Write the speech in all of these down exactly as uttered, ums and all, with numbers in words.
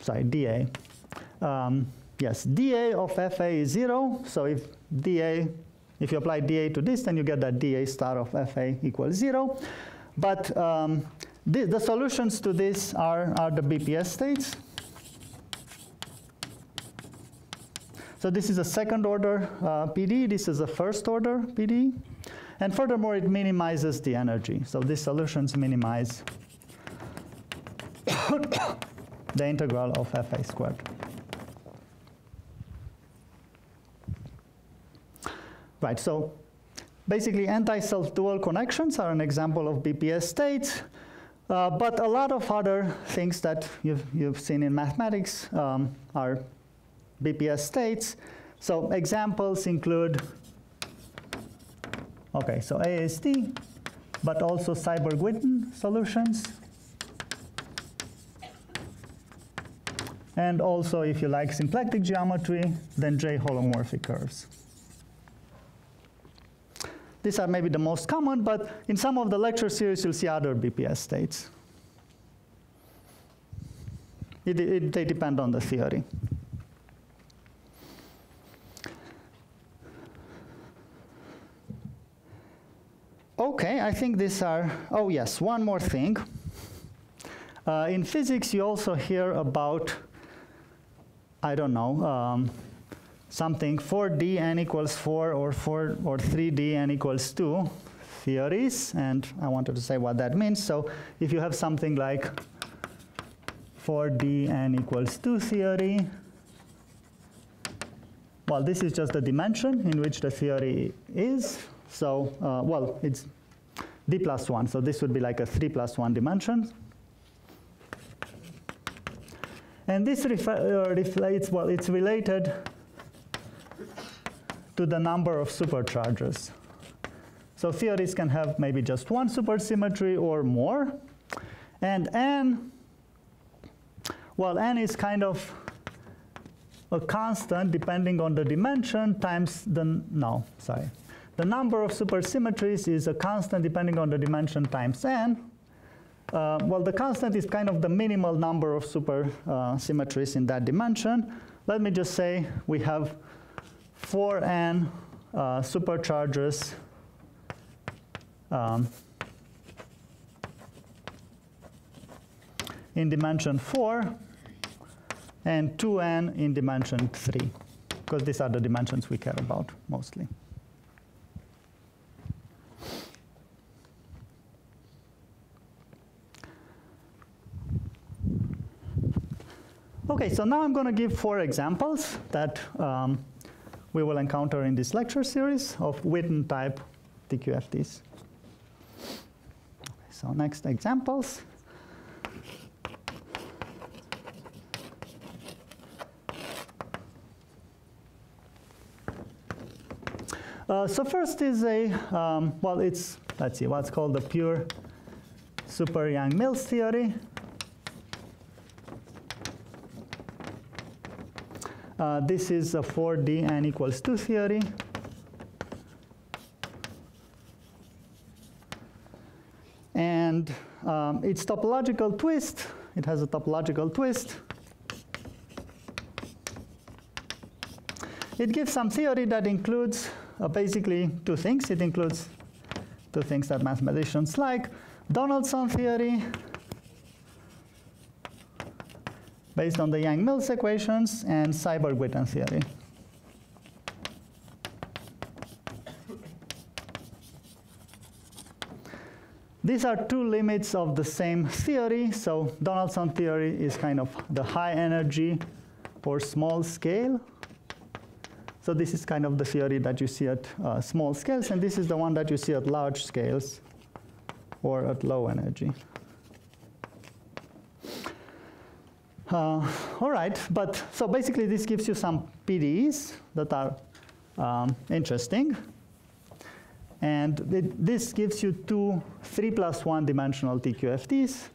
sorry, D A. Um, yes, D A of F A is zero. So if D A, if you apply D A to this, then you get that D A star of F A equals zero. But um, the, the solutions to this are, are the B P S states. So this is a second order uh, P D. This is a first order P D. And furthermore, it minimizes the energy. So these solutions minimize the integral of F A squared. Right, so basically anti-self-dual connections are an example of B P S states. Uh, but a lot of other things that you've, you've seen in mathematics um, are B P S states. So examples include, okay, so A S D, but also Seiberg-Witten solutions. And also, if you like symplectic geometry, then J holomorphic curves. These are maybe the most common, but in some of the lecture series, you'll see other B P S states. It, it, they depend on the theory. Okay, I think these are, oh yes, one more thing. Uh, in physics, you also hear about, I don't know, um, something four D n equals four or four or three D n equals two theories, and I wanted to say what that means. So if you have something like four D n equals two theory, well, this is just the dimension in which the theory is. So, uh, well, it's d plus one, so this would be like a three plus one dimension. And this reflects, well, it's related to the number of supercharges. So theories can have maybe just one supersymmetry or more. And n, well, n is kind of a constant depending on the dimension times the, no, sorry. The number of supersymmetries is a constant depending on the dimension times n. Uh, well, the constant is kind of the minimal number of supersymmetries uh, in that dimension. Let me just say we have four n uh, supercharges um, in dimension four and two n in dimension three, because these are the dimensions we care about mostly. Okay, so now I'm going to give four examples that um, we will encounter in this lecture series of Witten type T Q F Ts. Okay, so next examples. Uh, so first is a, um, well, it's, let's see, what's called the pure super Yang-Mills theory. Uh, this is a four D n equals two theory. And um, its topological twist, it has a topological twist. It gives some theory that includes uh, basically two things. It includes two things that mathematicians like. Donaldson theory, based on the Yang-Mills equations, and Seiberg-Witten theory. These are two limits of the same theory. So Donaldson theory is kind of the high energy or small scale. So this is kind of the theory that you see at uh, small scales, and this is the one that you see at large scales or at low energy. Uh, all right, but so basically this gives you some P D Es that are um, interesting. And it, this gives you two three plus one dimensional T Q F Ts.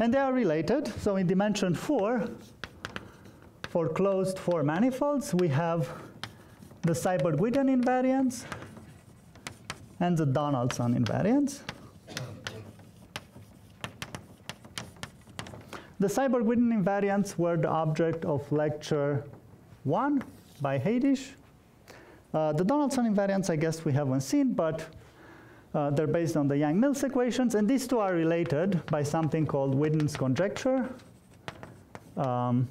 And they are related. So in dimension four, for closed four manifolds, we have the Seiberg-Witten invariance and the Donaldson invariance. The Seiberg-Witten invariants were the object of lecture one by Haidish. Uh, the Donaldson invariants, I guess we haven't seen, but uh, they're based on the Yang-Mills equations, and these two are related by something called Witten's conjecture. Um,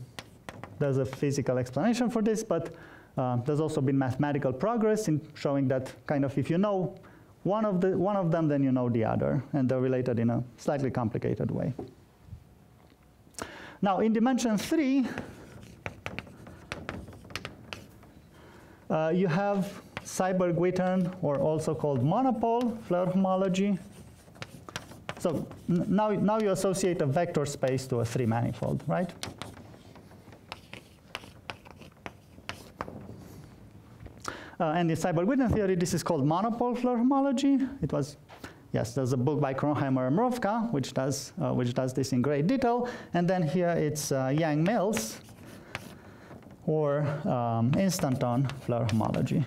there's a physical explanation for this, but uh, there's also been mathematical progress in showing that kind of if you know one of, the, one of them, then you know the other, and they're related in a slightly complicated way. Now, in dimension three, Uh, you have Seiberg-Witten, or also called monopole, Floer homology. So now, now you associate a vector space to a three manifold, right? Uh, and in Seiberg-Witten theory, this is called monopole Floer homology. It was, yes, there's a book by Kronheimer and Mrowka, which does, uh, which does this in great detail. And then here it's uh, Yang-Mills, or um, instanton Floer homology.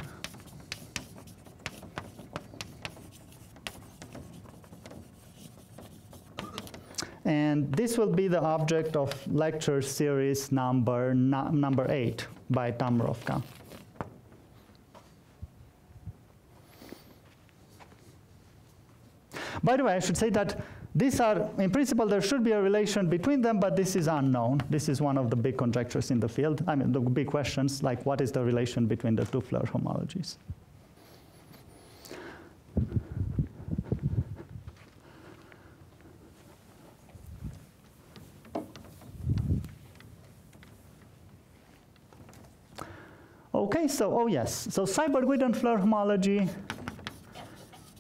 And this will be the object of lecture series number number eight by Mrowka. By the way, I should say that these are, in principle, there should be a relation between them, but this is unknown. This is one of the big conjectures in the field. I mean, the big questions, like what is the relation between the two Floer homologies? Okay, so, oh yes. So Seiberg-Witten Floer homology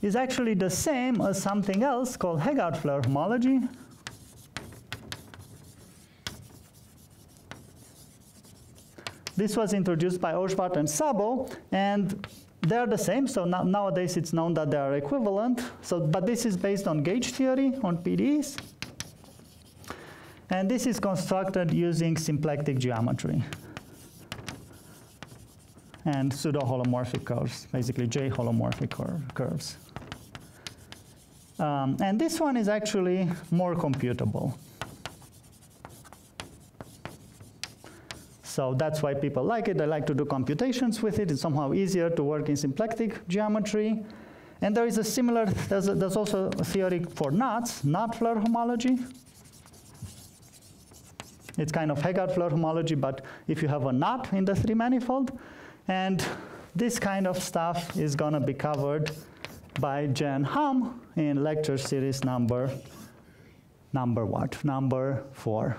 is actually the same as something else called Heegaard Floer homology. This was introduced by Ozsváth and Szabó, and they're the same, so no nowadays it's known that they are equivalent. So, but this is based on gauge theory, on P Ds, and this is constructed using symplectic geometry and pseudo holomorphic curves, basically J holomorphic curves. Um, and this one is actually more computable. So that's why people like it. They like to do computations with it. It's somehow easier to work in symplectic geometry. And there is a similar, there's, a, there's also a theory for knots, knot Floer homology. It's kind of Heegaard Floer homology, but if you have a knot in the three manifold, and this kind of stuff is going to be covered by J and Hum in lecture series number, number what? Number four.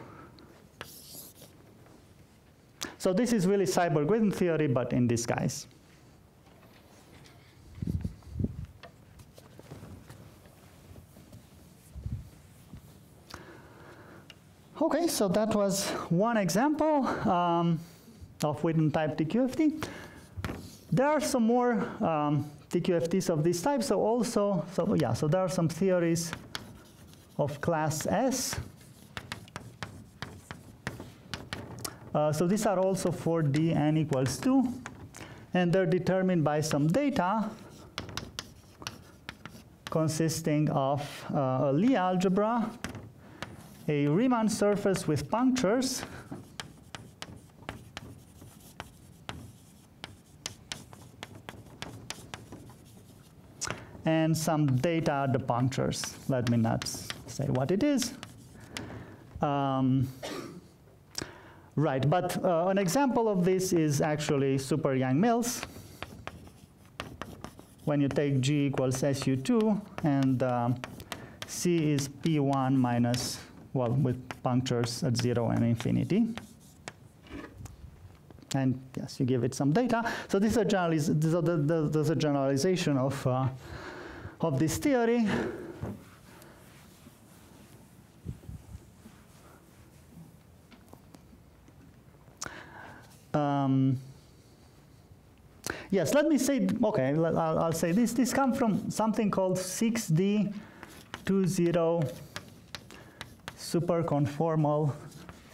So this is really Seiberg-Witten theory, but in disguise. Okay, so that was one example um, of Witten type T Q F T. There are some more um, T Q F Ts of this type, so also, so yeah, so there are some theories of class S. Uh, so these are also for D n equals two, and they're determined by some data consisting of uh, a Lie algebra, a Riemann surface with punctures, and some data at the punctures. Let me not say what it is. Um, right, but uh, an example of this is actually super Yang-Mills. When you take G equals S U two and uh, C is P one minus, well, with punctures at zero and infinity. And yes, you give it some data. So this is a, generaliz this the, the, this a generalization of uh, of this theory. Um, yes, let me say, okay, I'll, I'll say this. This comes from something called six D twenty superconformal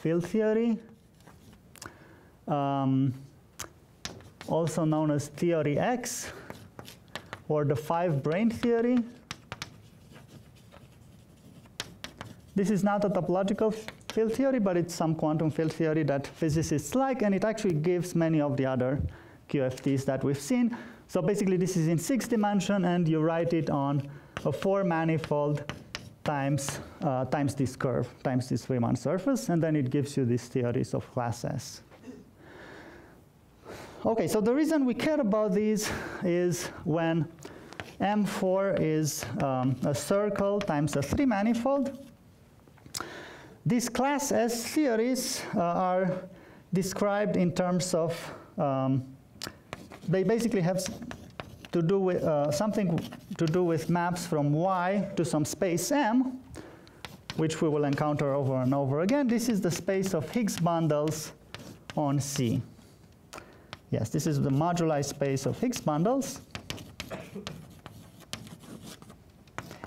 field theory, um, also known as theory X, or the five-brain theory. This is not a topological field theory, but it's some quantum field theory that physicists like, and it actually gives many of the other Q F Ts that we've seen. So basically this is in six dimension, and you write it on a four manifold times, uh, times this curve, times this Riemann surface, and then it gives you these theories of class S. Okay, so the reason we care about these is when M four is um, a circle times a three manifold, these class S theories uh, are described in terms of, um, they basically have to do with uh, something to do with maps from Y to some space M, which we will encounter over and over again. This is the space of Higgs bundles on C. Yes, this is the moduli space of Higgs bundles.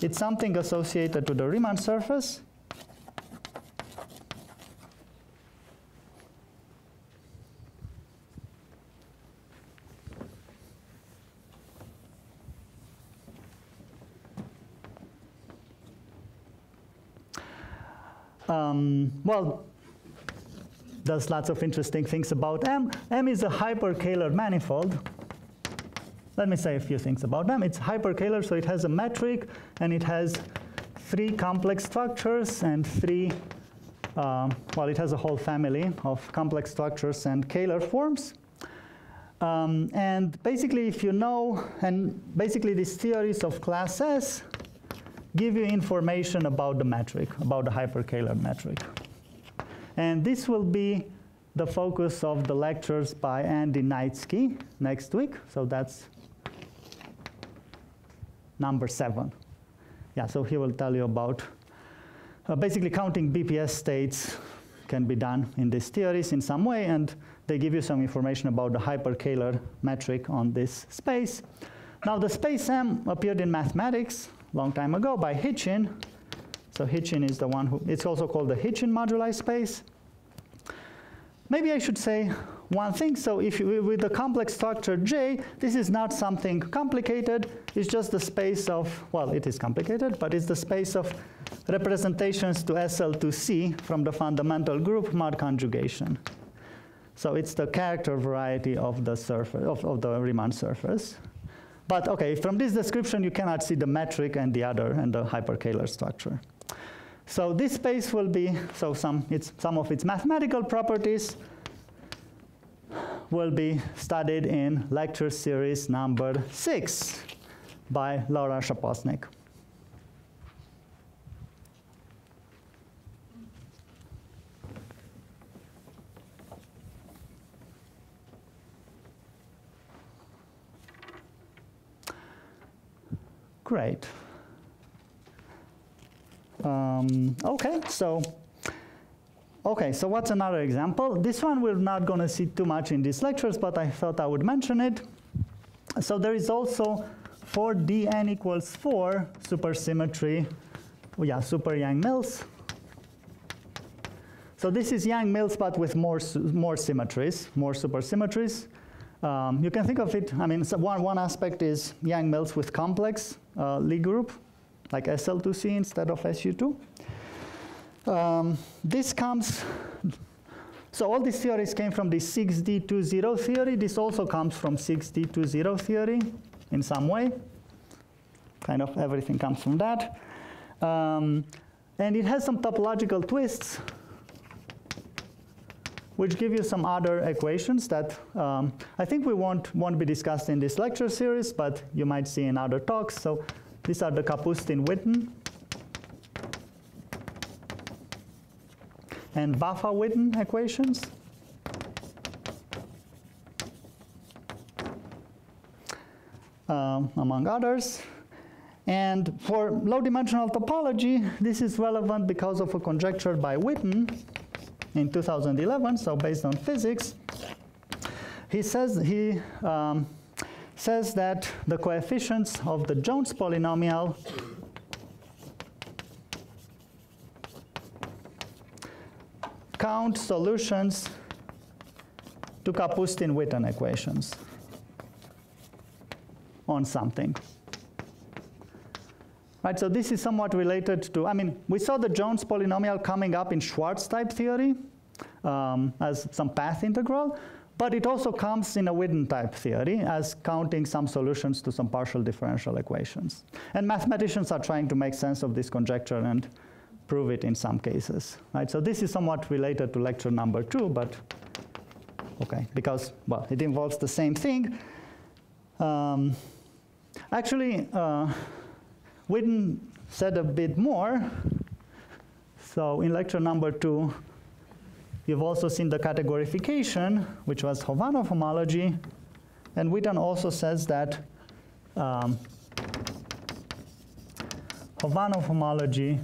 It's something associated to the Riemann surface. Um, well, there's lots of interesting things about M. M is a hyperkähler manifold. Let me say a few things about M. It's hyperkähler, so it has a metric, and it has three complex structures and three, um, well, it has a whole family of complex structures and kähler forms. Um, and basically, if you know, and basically these theories of class S give you information about the metric, about the hyperkähler metric. And this will be the focus of the lectures by Andy Neitzke next week. So that's number seven. Yeah, so he will tell you about uh, basically counting B P S states can be done in these theories in some way, and they give you some information about the hyperkähler metric on this space. Now the space M appeared in mathematics long time ago by Hitchin. So Hitchin is the one who, it's also called the Hitchin moduli space. Maybe I should say one thing. So if you, with the complex structure J, this is not something complicated. It's just the space of, well, it is complicated, but it's the space of representations to S L two C from the fundamental group mod conjugation. So it's the character variety of the surface, of, of the Riemann surface. But okay, from this description you cannot see the metric and the other and the hyperkähler structure. So this space will be, so some, it's, some of its mathematical properties will be studied in lecture series number six by Laura Shaposnik. Great. Um, okay, so okay, so what's another example? This one we're not going to see too much in these lectures, but I thought I would mention it. So there is also for D n equals four supersymmetry, oh yeah, super Yang-Mills. So this is Yang-Mills, but with more more symmetries, more supersymmetries. Um, you can think of it, I mean, so one, one aspect is Yang-Mills with complex uh, Lie group, like S L two C instead of S U two. Um, this comes, so all these theories came from the six D two zero theory. This also comes from six D two zero theory in some way. Kind of everything comes from that. Um, and it has some topological twists, which give you some other equations that um, I think we won't, won't be discussed in this lecture series, but you might see in other talks. So these are the Kapustin-Witten and Vafa-Witten equations. Um, among others. And for low-dimensional topology, this is relevant because of a conjecture by Witten in two thousand eleven, so based on physics. He says, he, um, says that the coefficients of the Jones polynomial count solutions to Kapustin-Witten equations on something. Right, so this is somewhat related to, I mean, we saw the Jones polynomial coming up in Schwartz type theory um, as some path integral, but it also comes in a Witten type theory as counting some solutions to some partial differential equations. And mathematicians are trying to make sense of this conjecture and prove it in some cases. Right, so this is somewhat related to lecture number two, but okay, because, well, it involves the same thing. Um, actually, uh, Witten said a bit more. So in lecture number two, you've also seen the categorification, which was Hovanov homology. And Witten also says that um, Hovanov homology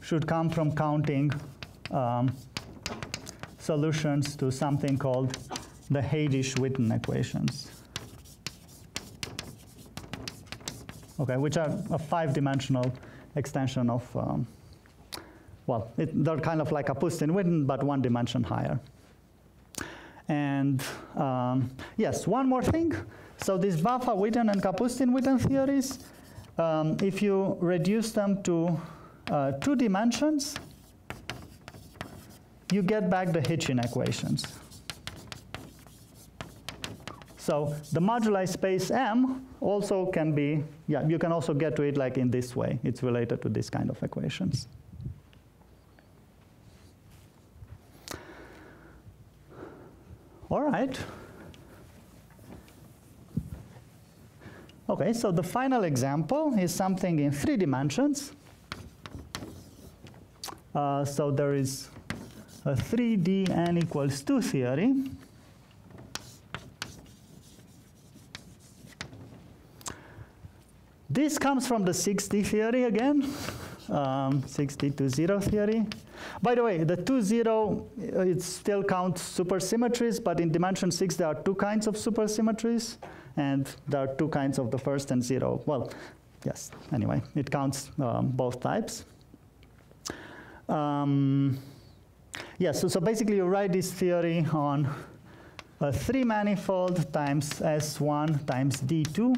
should come from counting um, solutions to something called the Haydys-Witten equations. Okay, which are a five-dimensional extension of, um, well, it, they're kind of like Kapustin-Witten, but one dimension higher. And um, yes, one more thing. So these Vafa-Witten and Kapustin-Witten theories, um, if you reduce them to uh, two dimensions, you get back the Hitchin equations. So the moduli space M also can be, yeah, you can also get to it like in this way. It's related to this kind of equations. All right. Okay, so the final example is something in three dimensions. Uh, so there is a three D n equals two theory. This comes from the six D theory again, um, six D two zero theory. By the way, the two zero, it still counts supersymmetries, but in dimension six, there are two kinds of supersymmetries, and there are two kinds of the first and zero. Well, yes, anyway, it counts um, both types. Um, yes, yeah, so, so basically you write this theory on a three manifold times S one times D two.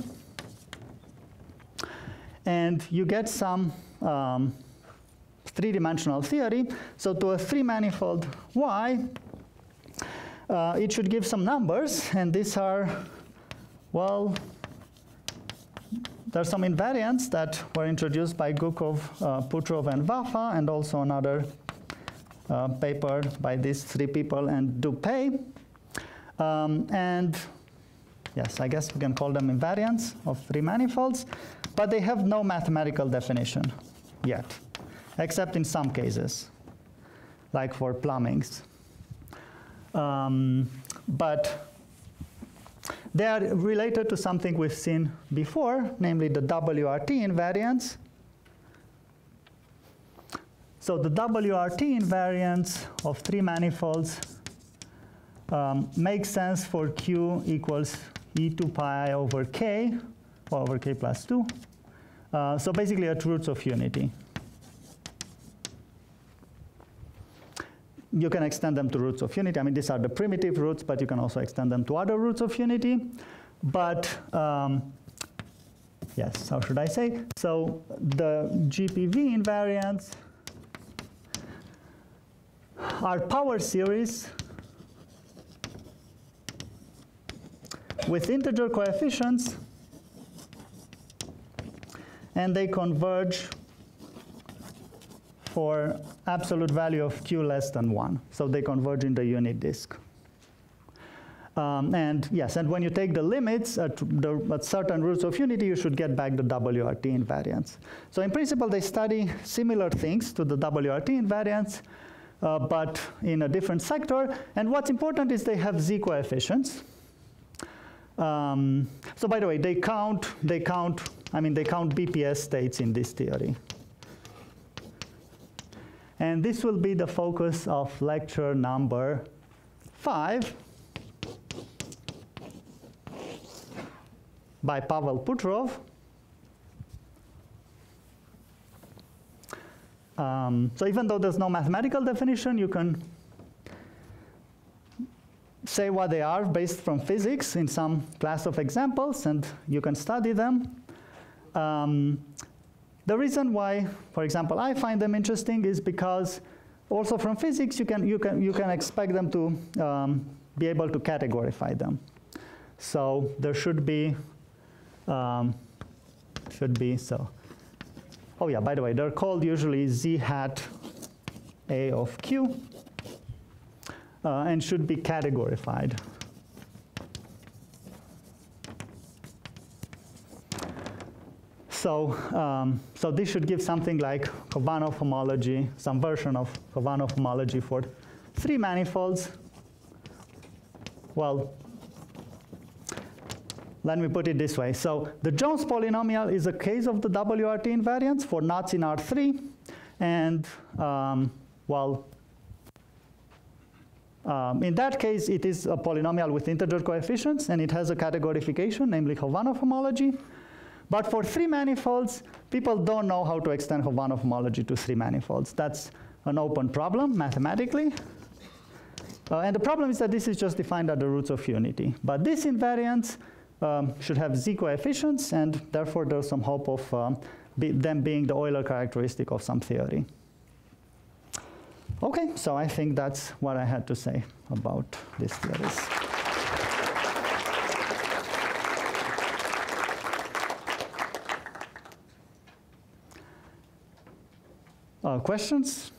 And you get some um, three-dimensional theory. So to a three-manifold Y, uh, it should give some numbers. And these are, well, there's some invariants that were introduced by Gukov, uh, Putrov, and Vafa, and also another uh, paper by these three people and Dupay. Um, and yes, I guess we can call them invariants of three manifolds. But they have no mathematical definition yet, except in some cases, like for plumbings. Um, but they are related to something we've seen before, namely the W R T invariants. So the W R T invariants of three manifolds um, make sense for Q equals e to pi over k, over k plus two. Uh, so basically at roots of unity. You can extend them to roots of unity. I mean, these are the primitive roots, but you can also extend them to other roots of unity. But um, yes, how should I say? So the G P V invariants are power series with integer coefficients, and they converge for absolute value of Q less than one. So they converge in the unit disk. Um, and yes, and when you take the limits at, the, at certain roots of unity, you should get back the W R T invariants. So in principle, they study similar things to the W R T invariants, uh, but in a different sector. And what's important is they have Z coefficients. Um, so by the way, they count, they count I mean, they count B P S states in this theory. And this will be the focus of lecture number five by Pavel Putrov. Um, so even though there's no mathematical definition, you can say what they are based from physics in some class of examples, and you can study them. Um, the reason why, for example, I find them interesting is because also from physics you can you can you can expect them to um, be able to categorify them. So there should be um, should be so. Oh yeah, by the way, they're called usually z hat a of q. Uh, and should be categorified. So, um, so this should give something like Hovanov homology, some version of Hovanov homology for three manifolds. Well, let me put it this way. So the Jones polynomial is a case of the W R T invariance for knots in R three, and um, well. Um, in that case, it is a polynomial with integer coefficients, and it has a categorification, namely Hovanov homology. But for three manifolds, people don't know how to extend Hovanov homology to three manifolds. That's an open problem mathematically. Uh, and the problem is that this is just defined at the roots of unity. But this invariant um, should have z coefficients, and therefore there's some hope of um, be them being the Euler characteristic of some theory. Okay, so I think that's what I had to say about these theories. Uh, questions?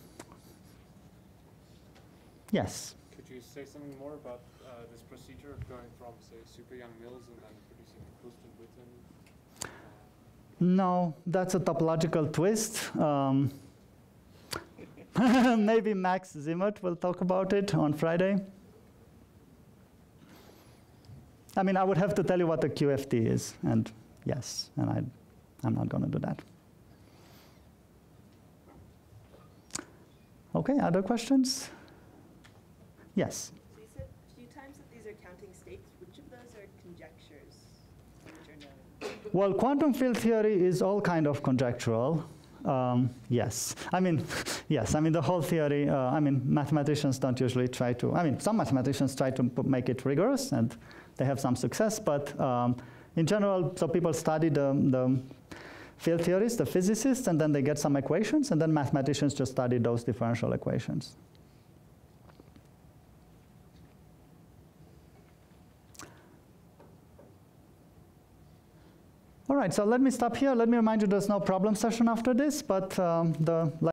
Yes? Could you say something more about uh, this procedure of going from, say, super Yang-Mills and then producing Kapustin-Witten? No, that's a topological twist. Um, Maybe Max Zimmert will talk about it on Friday. I mean, I would have to tell you what the Q F T is, and yes, and I, I'm not going to do that. Okay, other questions? Yes? So you said a few times that these are counting states. Which of those are conjectures? Well, quantum field theory is all kind of conjectural. Um, yes, I mean, yes, I mean the whole theory, uh, I mean mathematicians don't usually try to, I mean some mathematicians try to make it rigorous and they have some success, but um, in general, so people study the, the field theories, the physicists, and then they get some equations, and then mathematicians just study those differential equations. All right, so let me stop here. Let me remind you there's no problem session after this, but um, the